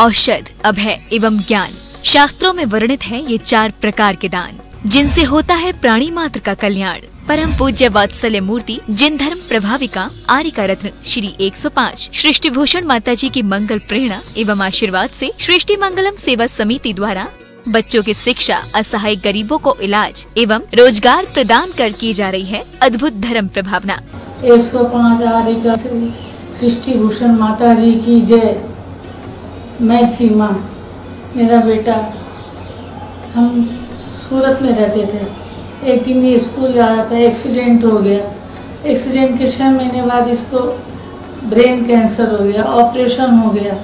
औषध, अभय एवं ज्ञान शास्त्रों में वर्णित है। ये चार प्रकार के दान जिनसे होता है प्राणी मात्र का कल्याण। परम पूज्य वात्सल्य मूर्ति जिन धर्म प्रभाविका आरिका रत्न श्री 105 सृष्टि भूषण माता जी की मंगल प्रेरणा एवं आशीर्वाद से सृष्टि मंगलम सेवा समिति द्वारा बच्चों की शिक्षा, असहाय गरीबों को इलाज एवं रोजगार प्रदान कर की जा रही है अद्भुत धर्म प्रभावना। 105 आरिका सृष्टि भूषण माता जी की जय। मैं सीमा, मेरा बेटा, हम सूरत में रहते थे। एक दिन ये स्कूल जा रहा था, एक्सीडेंट हो गया। एक्सीडेंट के 6 महीने बाद इसको ब्रेन कैंसर हो गया, ऑपरेशन हो गया।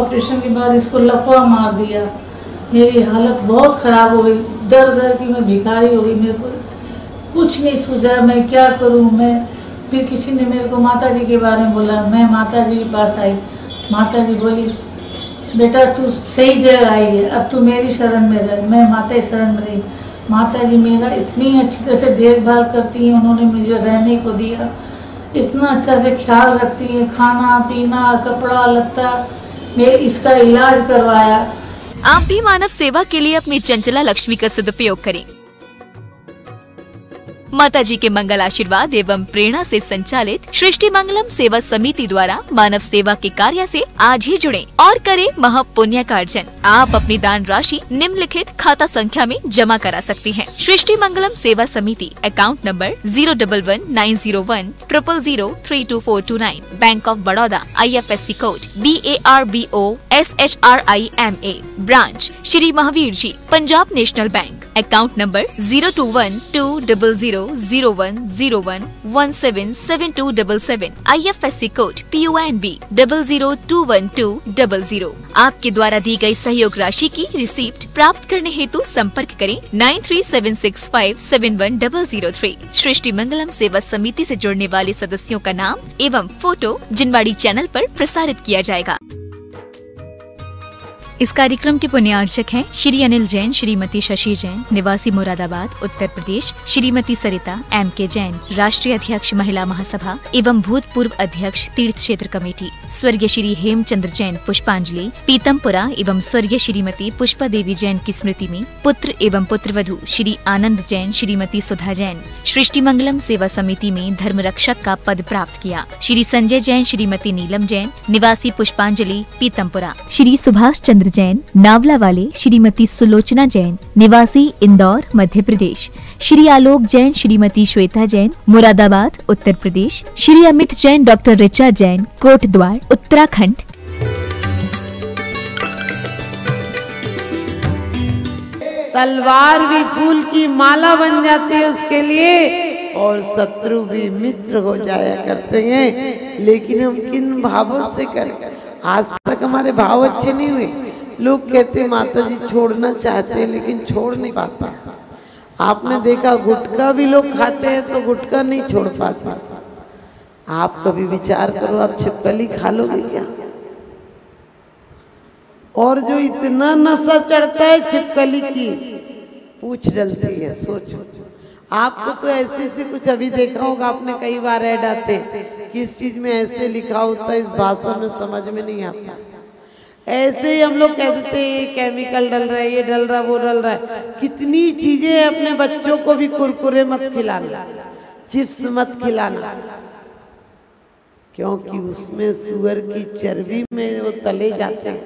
ऑपरेशन के बाद इसको लकवा मार दिया। मेरी हालत बहुत ख़राब हो गई, दर दर की मैं भिखारी हो गई। मेरे को कुछ नहीं सूझा, मैं क्या करूं। मैं फिर किसी ने मेरे को माता जी के बारे में बोला। मैं माता जी के पास आई। माता जी बोली, बेटा तू सही जगह आई है, अब तू मेरी शरण में रह। मैं माता की शरण में रही। माता जी मेरा इतनी अच्छी तरह से देखभाल करती हैं। उन्होंने मुझे रहने को दिया, इतना अच्छा से ख्याल रखती हैं। खाना पीना, कपड़ा लत्ता, मैं इसका इलाज करवाया। आप भी मानव सेवा के लिए अपनी चंचला लक्ष्मी का सदुपयोग करें। माता जी के मंगल आशीर्वाद एवं प्रेरणा से संचालित सृष्टि मंगलम सेवा समिति द्वारा मानव सेवा के कार्य से आज ही जुड़ें और करें महापुण्य का अर्जन। आप अपनी दान राशि निम्नलिखित खाता संख्या में जमा करा सकती हैं। सृष्टि Mangalam Seva Samiti account number 0119010003242 9, bank of Baroda, IFSC code BARBOSHRIMA, branch Shri Mahavir ji, Punjab national bank. Account number 021200101177277, IFSC code PUNB 0021200। आपके द्वारा दी गई सहयोग राशि की रिसीप्ट प्राप्त करने हेतु संपर्क करें 9376571703। सृष्टि मंगलम सेवा समिति से जुड़ने वाले सदस्यों का नाम एवं फोटो जिनवाड़ी चैनल पर प्रसारित किया जाएगा। इस कार्यक्रम के पुण्यार्चक हैं श्री अनिल जैन, श्रीमती शशि जैन, निवासी मुरादाबाद, उत्तर प्रदेश, श्रीमती सरिता एमके जैन, राष्ट्रीय अध्यक्ष महिला महासभा एवं भूतपूर्व अध्यक्ष तीर्थ क्षेत्र कमेटी, स्वर्गीय श्री हेमचंद्र जैन पुष्पांजलि पीतमपुरा एवं स्वर्गीय श्रीमती पुष्पा देवी जैन की स्मृति में पुत्र एवं पुत्रवधु श्री आनंद जैन, श्रीमती सुधा जैन, सृष्टि मंगलम सेवा समिति में धर्म रक्षक का पद प्राप्त किया। श्री संजय जैन, श्रीमती नीलम जैन, निवासी पुष्पांजलि पीतमपुरा, श्री सुभाष चंद्र जैन, नावला वाले, श्रीमती सुलोचना जैन, निवासी इंदौर, मध्य प्रदेश, श्री आलोक जैन, श्रीमती श्वेता जैन, मुरादाबाद, उत्तर प्रदेश, श्री अमित जैन, डॉक्टर ऋचा जैन, कोटद्वार, उत्तराखंड। तलवार भी फूल की माला बन जाती है उसके लिए, और शत्रु भी मित्र हो जाया करते हैं। लेकिन हम किन भावों से करें? आज तक हमारे भाव अच्छे नहीं हुए। लोग कहते माता जी छोड़ना चाहते हैं लेकिन छोड़ नहीं पाता। आपने देखा गुटखा भी लोग खाते हैं तो गुटखा नहीं छोड़ पाता। आप कभी विचार करो, आप छिपकली खा लोगे क्या? और जो इतना नशा चढ़ता है छिपकली की पूछ डलती है। सोचो, आपको तो ऐसे ऐसी कुछ अभी देखा होगा आपने, कई बार ऐड आते कि इस चीज में ऐसे लिखा होता है, इस भाषा में समझ में नहीं आता। ऐसे ही हम लोग कह देते ये केमिकल डल रहा है, ये डल रहा है, वो डल रहा है। कितनी चीजें हैं। अपने बच्चों को भी कुरकुरे मत खिलाना, चिप्स मत खिलाना, क्योंकि उसमें सुअर की चर्बी में वो तले जाते हैं।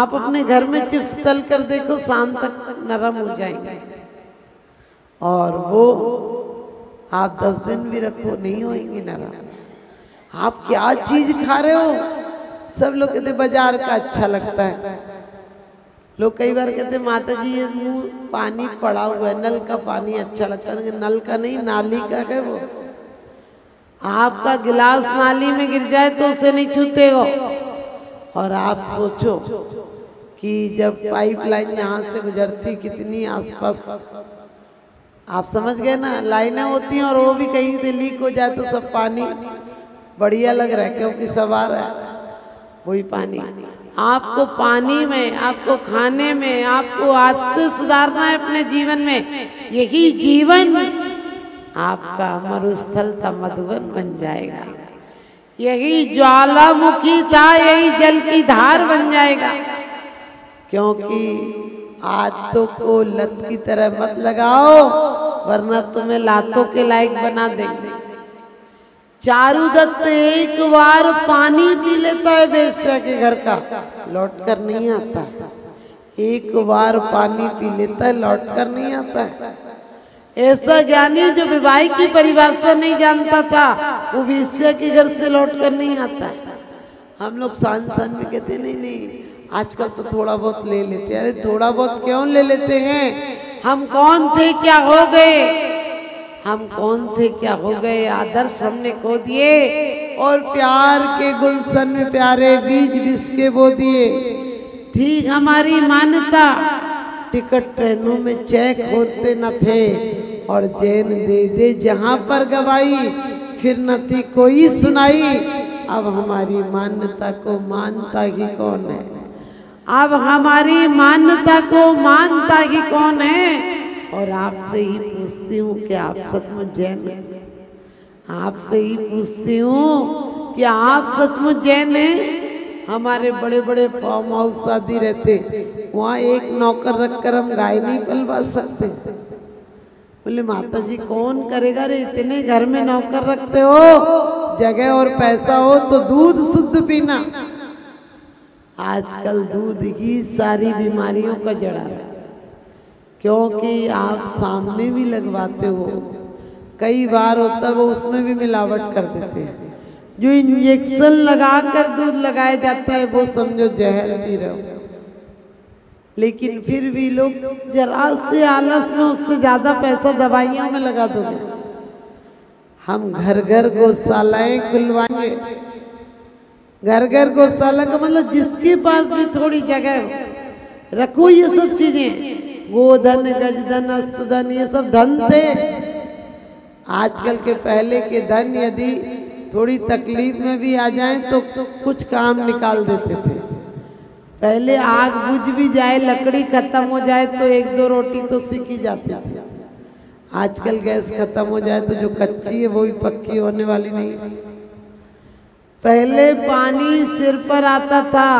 आप अपने घर में चिप्स तल कर देखो, शाम तक नरम हो जाएंगे और वो आप 10 दिन भी रखो नहीं होएंगे नरम। आप क्या चीज खा रहे हो? सब लोग कहते बाजार का अच्छा लगता है। लोग कई बार कहते माता जी ये मुँह पानी पड़ा हुआ है, नल का पानी अच्छा लगता है। नल का नहीं, नाली का है वो। आपका गिलास नाली में गिर जाए तो उसे नहीं छूते हो। और आप सोचो कि जब पाइपलाइन यहाँ से गुजरती कितनी आसपास, आप समझ गए ना, लाइनें होती हैं। और वो भी कहीं से लीक हो जाए तो सब पानी बढ़िया लग रहा है क्योंकि सब आ रहा है वही पानी। आपको पानी में, आपको खाने में, आपको आदतें सुधारना है अपने जीवन में। यही जीवन आपका मरुस्थल था, मधुबन बन जाएगा। यही ज्वालामुखी था, यही जल की धार बन जाएगा। क्योंकि आदतों को लत की तरह मत लगाओ, वरना तुम्हें लातों के लायक बना देंगे। चारुदत्त एक बार पानी पी लेता है बेस्या के घर का, लौट कर नहीं आता। एक बार पानी पी लेता है, लौट कर नहीं आता है। ऐसा ज्ञानी जो विवाह की परिभाषा नहीं जानता था, वो बेस्या के घर से लौट कर नहीं आता है। हम लोग सांझ सांझ में कहते नहीं आजकल तो थोड़ा बहुत ले लेते हैं। अरे थोड़ा बहुत क्यों ले लेते हैं? हम कौन थे, क्या हो गए? हम कौन थे, क्या हो गए? आदर्श हमने खो दिए और प्यार के गुलशन में प्यारे बीज बिस के बो दिए। थी हमारी मान्यता, टिकट ट्रेनों में चेक होते न थे और जैन दे दे जहाँ पर गवाई, फिर न थी कोई सुनाई। अब हमारी मान्यता को मानता ही कौन है? अब हमारी मान्यता को मानता ही कौन है? और आपसे ही पूछती हूँ कि आप सचमुच जैन हैं? आपसे ही पूछती हूँ कि आप सचमुच जैन हैं? हमारे बड़े बड़े फार्म हाउस शादी रहते, वहाँ एक नौकर रखकर हम गाय नहीं पलवा सकते। बोले माता जी कौन करेगा रे, इतने घर में नौकर रखते हो? जगह और पैसा हो तो दूध शुद्ध पीना। आजकल दूध ही सारी बीमारियों का जड़ा है, क्योंकि आप सामने भी लगवाते हो। कई बार होता वो उसमें भी मिलावट कर देते हैं। जो इंजेक्शन लगाकर दूध लगाया जाता है वो समझो जहर पी रहे हो, लेकिन फिर भी लोग जरा से आलस में उससे ज़्यादा पैसा दवाइयों में लगा दोगे। हम घर घर गौशालाएँ खुलवाएंगे। घर घर गौशाला का मतलब जिसके पास भी थोड़ी जगह हो, रखो ये सब चीज़ें। गोधन, गजधन, अस्तधन, ये सब धन थे। आजकल के पहले के धन यदि थोड़ी तकलीफ में भी आ जाए तो कुछ काम निकाल देते थे। पहले आग बुझ भी जाए, लकड़ी खत्म हो जाए तो एक दो रोटी तो सीखी जाती थी। आजकल गैस खत्म हो जाए तो जो कच्ची है वो भी पक्की होने वाली नहीं। पहले पानी सिर पर आता था,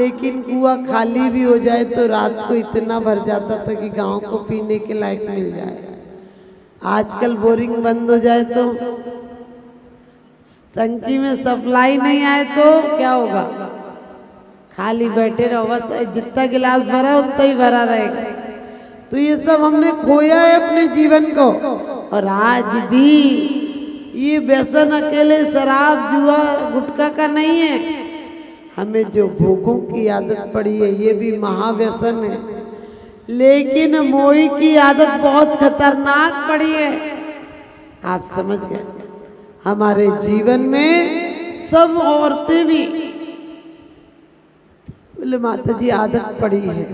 लेकिन कुआ खाली भी हो जाए तो रात को इतना भर जाता था कि गांव को पीने के लायक मिल जाए। आजकल बोरिंग बंद हो जाए तो, टंकी में सप्लाई नहीं आए तो क्या होगा? खाली बैठे रहो, बस जितना गिलास भरा उतना ही भरा रहेगा। तो ये सब हमने खोया है अपने जीवन को। और आज भी ये व्यसन अकेले शराब, जुआ, गुटखा का नहीं है। हमें जो भोगों की आदत पड़ी है ये भी महाव्यसन है, लेकिन मोही की आदत बहुत खतरनाक पड़ी है। आप समझ गए? हमारे जीवन में सब औरतें भी बोले माता जी आदत पड़ी है,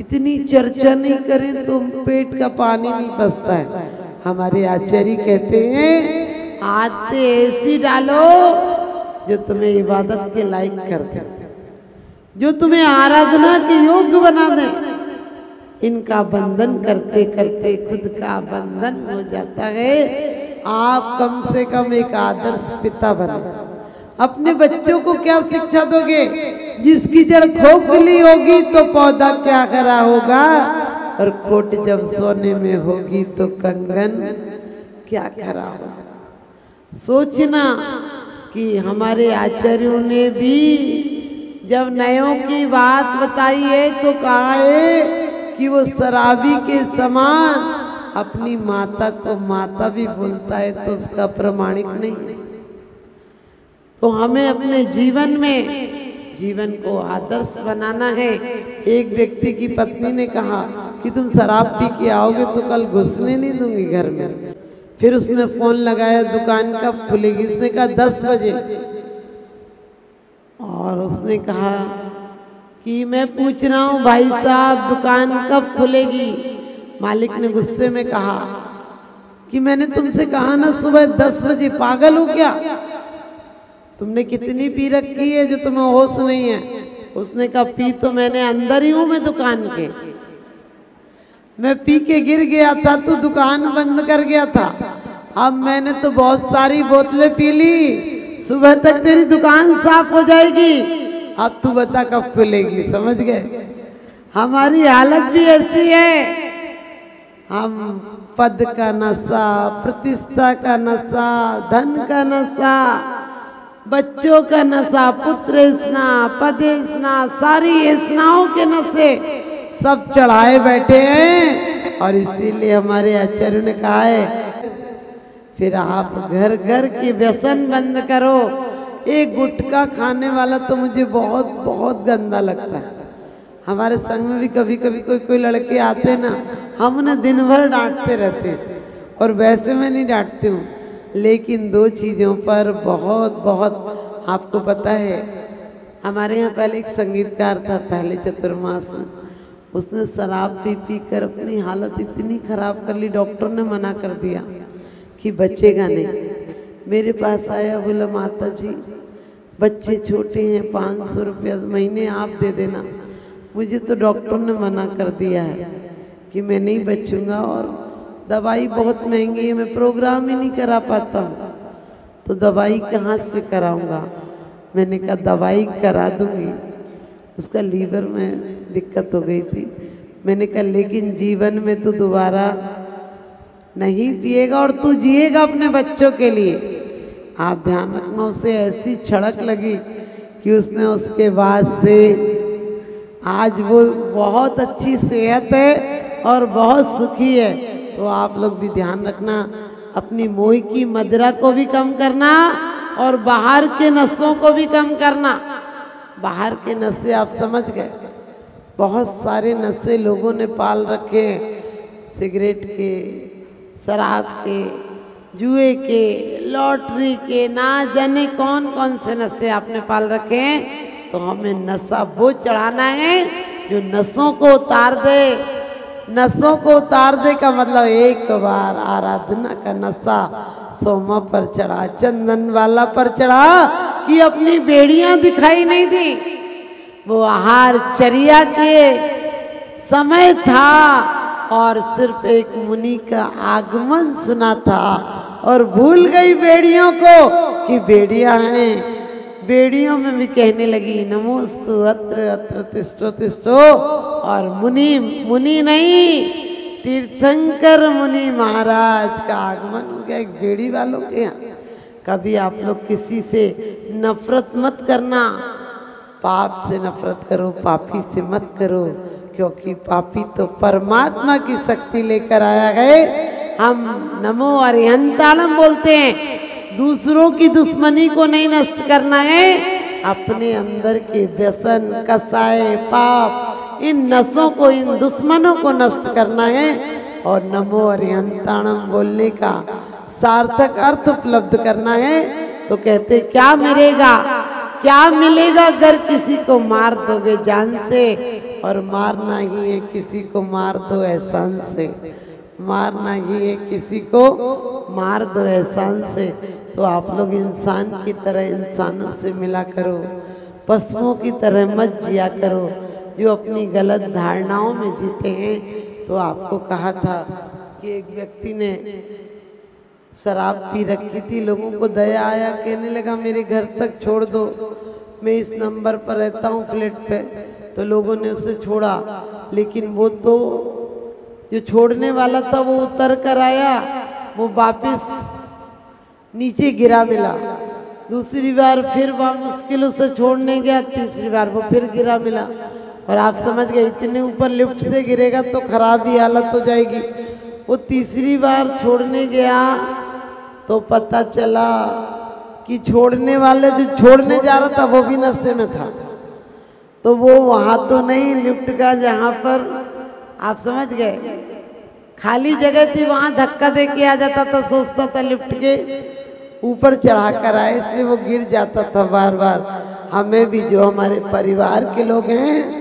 इतनी चर्चा नहीं करें तो पेट का पानी नहीं पचता है। हमारे आचार्य कहते हैं आते ऐसी डालो जो तुम्हें इबादत के लायक कर दे, जो तुम्हें आराधना के योग्य बना दे। इनका बंधन करते करते खुद का बंधन हो जाता है। आप कम से कम एक आदर्श पिता बनो। अपने बच्चों को क्या शिक्षा दोगे? जिसकी जड़ खोखली होगी तो पौधा क्या खरा होगा, और खोट जब सोने में होगी तो कंगन क्या खरा होगा। सोचना कि हमारे आचार्यों ने भी जब नयों की बात बताई है तो कहा है कि वो शराबी के समान अपनी माता को माता भी बोलता है तो उसका प्रमाणिक नहीं। तो हमें अपने जीवन में जीवन को आदर्श बनाना है। एक व्यक्ति की पत्नी ने कहा कि तुम शराब पी के आओगे तो कल घुसने नहीं दूंगी घर में। फिर उसने फोन लगाया दुकान कब खुलेगी, उसने कहा 10 बजे। और उसने कहा कि मैं पूछ रहा हूँ भाई साहब दुकान कब खुलेगी। मालिक ने गुस्से में कहा कि मैंने तुमसे कहा ना सुबह 10 बजे, पागल हो क्या? तुमने कितनी पी रखी है जो तुम्हें होश नहीं है। उसने कहा पी तो मैंने अंदर ही हूँ, मैं दुकान के, मैं पी के गिर गया था तो दुकान बंद कर गया था। अब मैंने तो बहुत सारी बोतलें पी ली, सुबह तक तेरी दुकान साफ हो जाएगी, अब तू बता कब खुलेगी। समझ गए, हमारी हालत भी ऐसी है, हम पद का नशा, प्रतिष्ठा का नशा, धन का नशा, बच्चों का नशा, पुत्रेशना, पदेशना, सारी ऐसनाओं के नशे सब चढ़ाए बैठे हैं। और इसीलिए हमारे आचार्य ने कहा है फिर आप घर घर के व्यसन बंद करो। एक गुटखा खाने वाला तो मुझे बहुत बहुत गंदा लगता है। हमारे संग में भी कभी कभी कोई लड़के आते ना, हम उन्हें दिन भर डांटते रहते हैं। और वैसे मैं नहीं डांटती हूँ, लेकिन दो चीज़ों पर बहुत बहुत। आपको पता है हमारे यहाँ पहले एक संगीतकार था, पहले चतुर्मास में उसने शराब पी कर अपनी हालत इतनी ख़राब कर ली, डॉक्टर ने मना कर दिया कि बच्चेगा नहीं। मेरे पास आया, बोला माता जी बच्चे छोटे हैं, 500 रुपया महीने आप दे देना, मुझे तो डॉक्टर ने मना कर दिया है कि मैं नहीं बचूंगा और दवाई बहुत महंगी है, मैं प्रोग्राम ही नहीं करा पाता हूँ, तो दवाई कहाँ से कराऊंगा। मैंने कहा दवाई करा दूंगी। उसका लीवर में दिक्कत हो गई थी। मैंने कहा लेकिन जीवन में तो दोबारा नहीं पिएगा और तू जिएगा अपने बच्चों के लिए। आप ध्यान रखना। उसे ऐसी छड़क लगी कि उसने उसके बाद से आज वो बहुत अच्छी सेहत है और बहुत सुखी है। तो आप लोग भी ध्यान रखना, अपनी मोह की मदिरा को भी कम करना और बाहर के नशों को भी कम करना। बाहर के नशे आप समझ गए, बहुत सारे नशे लोगों ने पाल रखे हैं, सिगरेट के, शराब के, जुए के, लॉटरी के, ना जाने कौन कौन से नशे आपने पाल रखे हैं। तो हमें नशा वो चढ़ाना है जो नशों को उतार दे। नशों को उतार दे का मतलब एक बार आराधना का नशा सोमा पर चढ़ा, चंदन वाला पर चढ़ा कि अपनी बेड़ियां दिखाई नहीं दी। वो आहार चर्या के समय था और सिर्फ एक मुनि का आगमन सुना था और भूल गई बेड़ियों को कि बेड़ियां हैं। बेड़ियों में भी कहने लगी नमोस्तु अत्र अत्र तिष्ठो तिष्ठो। और मुनि नहीं, तीर्थंकर मुनि महाराज का आगमन हो गया एक बेड़ी वालों के यहाँ। कभी आप लोग किसी से नफरत मत करना, पाप से नफरत करो, पापी से मत करो, क्योंकि पापी तो परमात्मा की शक्ति लेकर आया है। हम नमो अरिहंताणं बोलते हैं। दूसरों की दुश्मनी को नहीं नष्ट करना है, अपने अंदर के व्यसन, कसाय, पाप, इन नसों को, इन दुश्मनों को नष्ट करना है। और नमो अरिहंताणं बोलने का सार्थक अर्थ उपलब्ध करना है। तो कहते क्या मिलेगा, क्या मिलेगा अगर किसी को मार दोगे जान से। और मारना ही है किसी को मार दो एहसान से, मारना ही है किसी को मार दो एहसान से। तो आप लोग इंसान की तरह इंसानों से मिला करो, पशुओं की तरह मत जिया करो जो अपनी गलत धारणाओं में जीते हैं। तो आपको कहा था कि एक व्यक्ति ने शराब पी रखी थी, लोगों को दया आया, कहने लगा मेरे घर तक छोड़ दो, मैं इस नंबर पर रहता हूँ फ्लैट पे। तो लोगों ने उसे छोड़ा, लेकिन वो तो जो छोड़ने वाला था वो उतर कर आया, वो वापस नीचे गिरा मिला। दूसरी बार फिर वह मुश्किल उसे छोड़ने गया, तीसरी बार वो फिर गिरा मिला। और आप समझ गए इतने ऊपर लिफ्ट से गिरेगा तो खराब ही हालत हो जाएगी। वो तीसरी बार छोड़ने गया तो पता चला कि छोड़ने वाले जो छोड़ने जा रहा था वो भी नशे में था। तो वो वहाँ तो नहीं, लिफ्ट का जहाँ पर आप समझ गए खाली जगह थी वहाँ धक्का दे के आ जाता था, सोचता था लिफ्ट के ऊपर चढ़ा कर आए, इसलिए वो गिर जाता था बार बार। हमें भी, जो हमारे परिवार के लोग हैं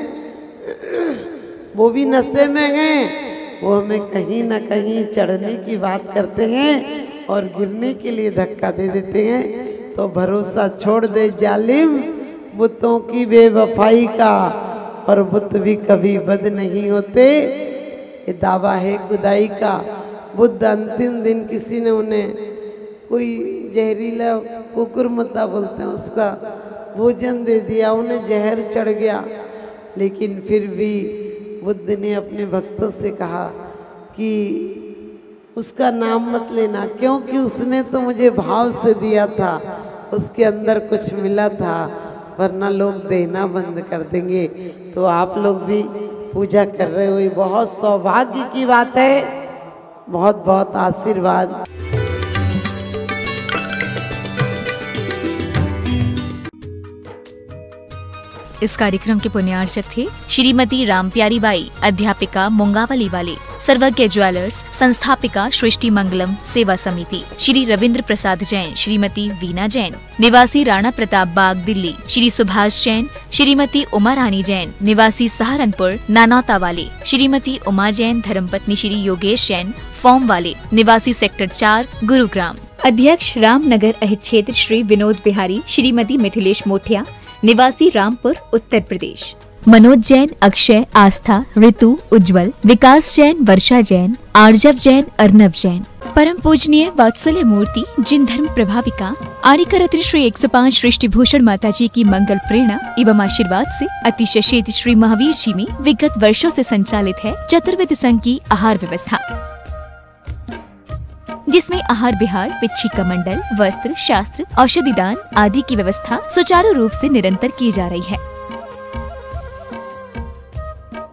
वो भी नशे में हैं, वो हमें कहीं ना कहीं चढ़ने की बात करते हैं और गिरने के लिए धक्का दे देते हैं। तो भरोसा छोड़ दे जालिम बुतों की बेवफाई का, और बुत भी कभी बद नहीं होते, ये दावा है खुदाई का। बुद्ध अंतिम दिन किसी ने उन्हें कोई जहरीला कुकुरमता बोलते हैं, उसका भोजन दे दिया, उन्हें जहर चढ़ गया। लेकिन फिर भी बुद्ध ने अपने भक्तों से कहा कि उसका नाम मत लेना, क्योंकि उसने तो मुझे भाव से दिया था, उसके अंदर कुछ मिला था, वरना लोग देना बंद कर देंगे। तो आप लोग भी पूजा कर रहे हो, ये बहुत सौभाग्य की बात है, बहुत बहुत आशीर्वाद। इस कार्यक्रम के पुण्यार्चक थे श्रीमती राम प्यारी बाई, अध्यापिका मुंगावली वाले, सर्वज्ञ ज्वेलर्स संस्थापिका सृष्टि मंगलम सेवा समिति, श्री रविंद्र प्रसाद जैन, श्रीमती वीना जैन, निवासी राणा प्रताप बाग दिल्ली, श्री सुभाष जैन, श्रीमती उमा रानी जैन, निवासी सहारनपुर नानौता वाले, श्रीमती उमा जैन, धर्मपत्नी श्री योगेश जैन, फॉर्म वाले, निवासी सेक्टर 4 गुरुग्राम, अध्यक्ष रामनगर अहित क्षेत्र श्री विनोद बिहारी, श्रीमती मिथिलेश मोठिया, निवासी रामपुर उत्तर प्रदेश, मनोज जैन, अक्षय, आस्था, ऋतु, उज्जवल, विकास जैन, वर्षा जैन, आर्जव जैन, अर्नव जैन, परम पूजनीय वात्सल्य मूर्ति जिन धर्म प्रभाविका आरिका श्री 105 सृष्टि भूषण माता जी की मंगल प्रेरणा एवं आशीर्वाद से अतिशय क्षेत्र श्री महावीर जी में विगत वर्षों से संचालित है चतुर्विध संघ की आहार व्यवस्था, जिसमें आहार विहार, पिछी कमंडल, वस्त्र शास्त्र, औषधि दान आदि की व्यवस्था सुचारू रूप से निरंतर की जा रही है।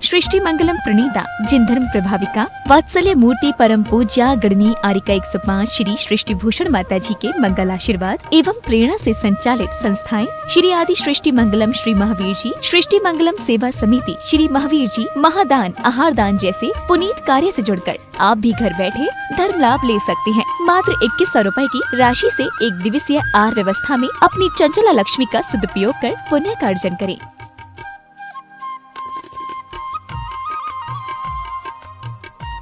सृष्टि मंगलम प्रणीता जिन धर्म प्रभाविका वात्सल्य मूर्ति परम पूज्या गणनी आरिका 105 श्री सृष्टि भूषण माता जी के मंगल आशीर्वाद एवं प्रेरणा से संचालित संस्थाएं श्री आदि सृष्टि मंगलम श्री महावीर जी, सृष्टि मंगलम सेवा समिति, श्री महावीर जी महादान, आहार दान जैसे पुनीत कार्य से जुड़कर आप भी घर बैठे धर्म लाभ ले सकते हैं। मात्र 2100 रूपए की राशि से एक दिवसीय आहार व्यवस्था में अपनी चंचला लक्ष्मी का सदुपयोग कर पुण्य का अर्जन करें।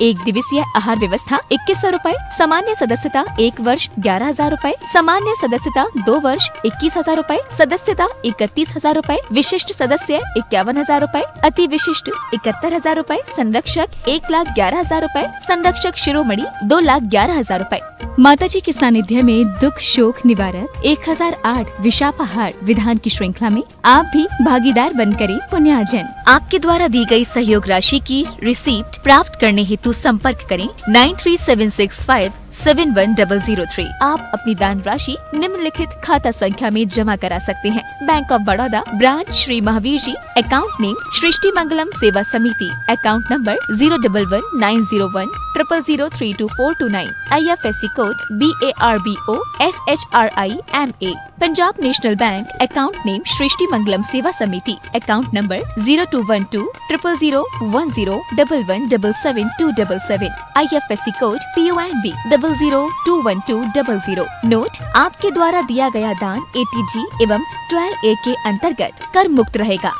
एक दिवसीय आहार व्यवस्था 2100 रूपए, सामान्य सदस्यता 1 वर्ष 11,000 रूपए, सामान्य सदस्यता 2 वर्ष 21,000 रूपए, सदस्यता 31,000 रूपए, विशिष्ट सदस्य 51,000 रूपए, अति विशिष्ट 71,000 रूपए, संरक्षक 1,11,000 रूपए, संरक्षक शिरोमणि 2,11,000 रूपए। माता जी के सानिध्य में दुख शोक निवारक 1008 विशापाहार विधान की श्रृंखला में आप भी भागीदार बन करें पुण्यार्जन। आपके द्वारा दी गई सहयोग राशि की रिसीप्ट प्राप्त करने हेतु संपर्क करें 9376571003। आप अपनी दान राशि निम्नलिखित खाता संख्या में जमा करा सकते हैं। Bank of Baroda branch Shri Mahavir ji, account name Srishti Mangalam Seva Samiti, account number 0119010003249, IFSC code BARBOSHRIMA, Punjab national bank, account name Srishti Mangalam Seva Samiti, account number 021200101117727, IFSC code PUNB 00212000। Note, आपके द्वारा दिया गया दान ATG एवं 12A के अंतर्गत कर मुक्त रहेगा।